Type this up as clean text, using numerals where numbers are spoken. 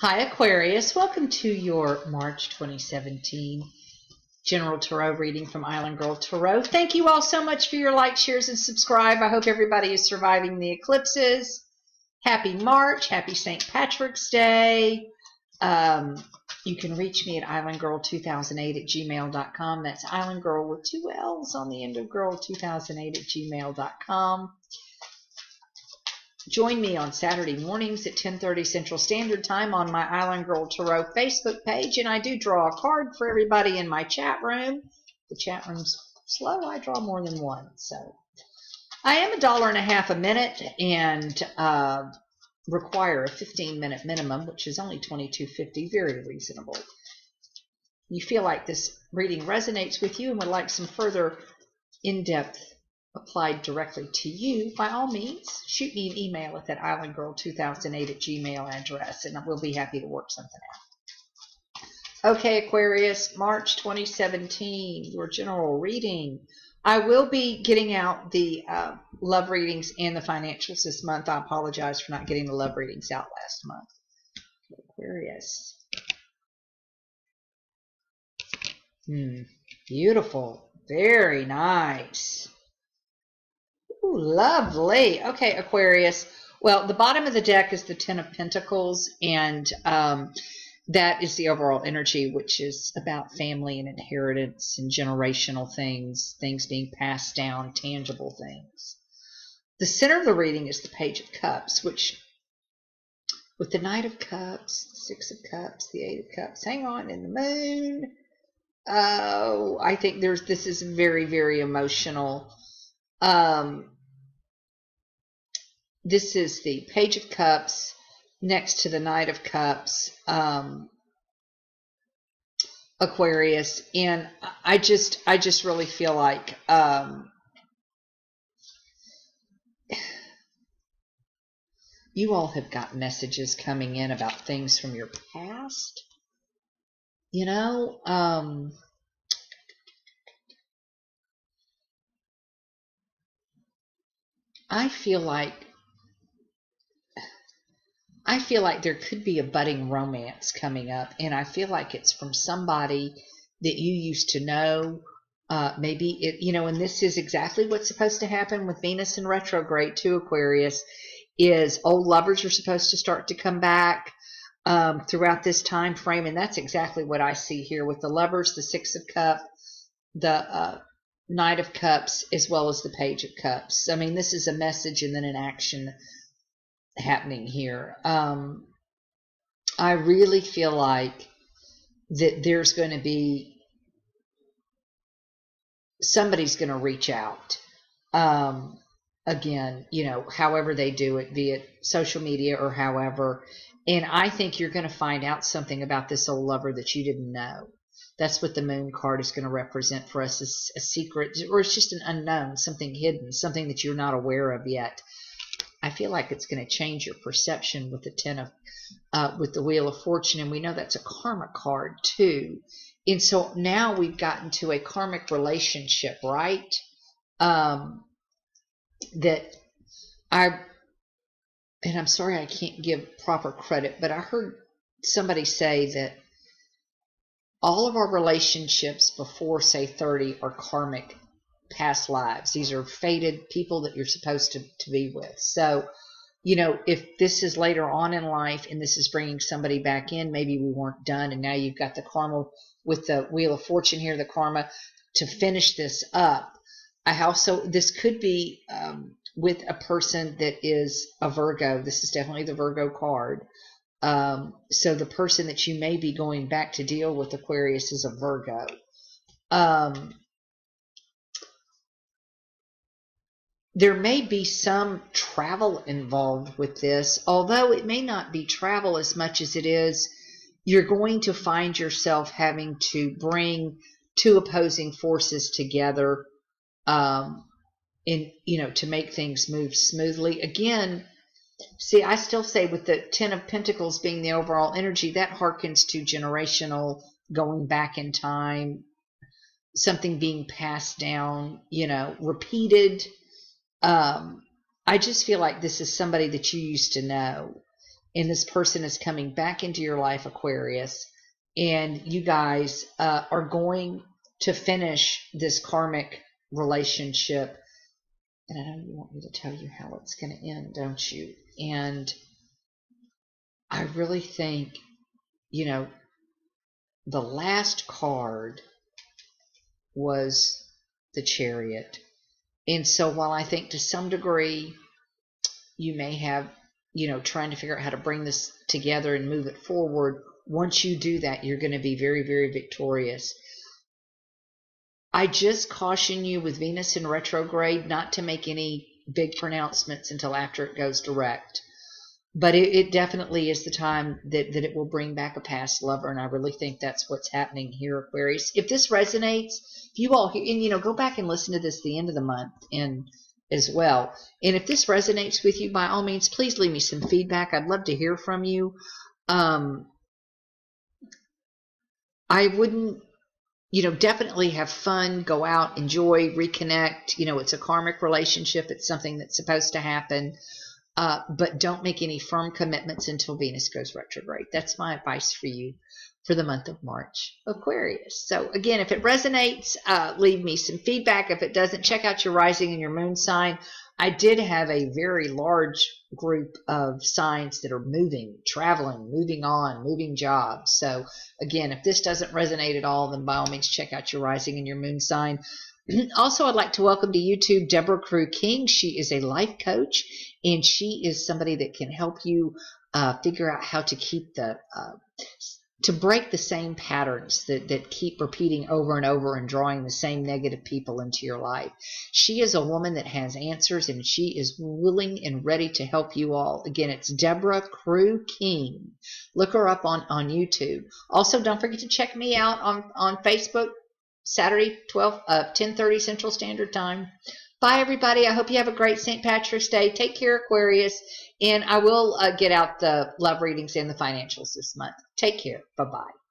Hi Aquarius, welcome to your March 2017 General Tarot reading from Island Girl Tarot. Thank you all so much for your likes, shares, and subscribe. I hope everybody is surviving the eclipses. Happy March, happy St. Patrick's Day. You can reach me at islandgirl2008@gmail.com. That's islandgirl with two L's on the end of girl, 2008@gmail.com. Join me on Saturday mornings at 10:30 Central Standard Time on my Island Girl Tarot Facebook page, and I do draw a card for everybody in my chat room. The chat room's slow. I draw more than one, so I am $1.50 a minute and require a 15-minute minimum, which is only $22.50. Very reasonable. You feel like this reading resonates with you and would like some further in-depth applied directly to you, by all means, shoot me an email at that islandgirl2008@gmail address, and we'll be happy to work something out. Okay, Aquarius, March 2017, your general reading. I will be getting out the love readings and the financials this month. I apologize for not getting the love readings out last month. Aquarius. Beautiful. Very nice. Ooh, lovely. Okay, Aquarius. Well, the bottom of the deck is the Ten of Pentacles, and that is the overall energy, which is about family and inheritance and generational things, things being passed down, tangible things. The center of the reading is the Page of Cups, which with the Knight of Cups, the Six of Cups, the Eight of Cups, hang on, and the Moon. Oh, I think this is very, very emotional. This is the Page of Cups next to the Knight of Cups, Aquarius, and I just really feel like you all have got messages coming in about things from your past, you know. I feel like there could be a budding romance coming up, and I feel like it's from somebody that you used to know. Maybe it, you know, and this is exactly what's supposed to happen with Venus in retrograde too, Aquarius, is old lovers are supposed to start to come back throughout this time frame, and that's exactly what I see here with the lovers, the Six of Cups, the Knight of Cups, as well as the Page of Cups. I mean, this is a message and then an action happening here. I really feel like that there's going to be somebody's going to reach out again, you know, however they do it, be it social media or however, and I think you're going to find out something about this old lover that you didn't know. That's what the Moon card is going to represent for us, is a secret, or it's just an unknown, something hidden, something that you're not aware of yet. I feel like it's going to change your perception with the with the Wheel of Fortune, and we know that's a karma card too. And so now we've gotten to a karmic relationship, right? And I'm sorry I can't give proper credit, but I heard somebody say that all of our relationships before, say, 30 are karmic past lives. These are fated people that you're supposed to be with. So, you know, if this is later on in life and this is bringing somebody back in, maybe we weren't done, and now you've got the karma with the Wheel of Fortune here, the karma to finish this up. I also, this could be with a person that is a Virgo. This is definitely the Virgo card. So the person that you may be going back to deal with, Aquarius, is a Virgo. There may be some travel involved with this, although it may not be travel as much as it is you're going to find yourself having to bring two opposing forces together you know, to make things move smoothly. Again, see, I still say with the Ten of Pentacles being the overall energy, that harkens to generational, going back in time, something being passed down, you know, repeated. I just feel like this is somebody that you used to know, and this person is coming back into your life, Aquarius, and you guys are going to finish this karmic relationship. And I know you want me to tell you how it's going to end, don't you? And I really think, you know, the last card was the Chariot. And so while I think to some degree you may have, you know, trying to figure out how to bring this together and move it forward, once you do that, you're going to be very, very victorious. I just caution you with Venus in retrograde not to make any big pronouncements until after it goes direct. But it definitely is the time that it will bring back a past lover, and I really think that's what's happening here, Aquarius. If this resonates, if you all, and you know, go back and listen to this at the end of the month and as well. And if this resonates with you, by all means, please leave me some feedback. I'd love to hear from you. I wouldn't, you know, definitely have fun, go out, enjoy, reconnect. You know, it's a karmic relationship. It's something that's supposed to happen. But don't make any firm commitments until Venus goes retrograde. That's my advice for you for the month of March, Aquarius. So again, if it resonates, leave me some feedback. If it doesn't, check out your rising and your moon sign. I did have a very large group of signs that are moving, traveling, moving on, moving jobs. So again, if this doesn't resonate at all, then by all means, check out your rising and your moon sign. Also, I'd like to welcome to YouTube Deborah Crew King. She is a life coach, and she is somebody that can help you figure out how to keep the to break the same patterns that keep repeating over and over and drawing the same negative people into your life. She is a woman that has answers, and she is willing and ready to help you all. Again, it's Deborah Crew King. Look her up on YouTube. Also, don't forget to check me out on Facebook Saturday, 10:30 Central Standard Time. Bye, everybody. I hope you have a great St. Patrick's Day. Take care, Aquarius. And I will get out the love readings and the financials this month. Take care. Bye-bye.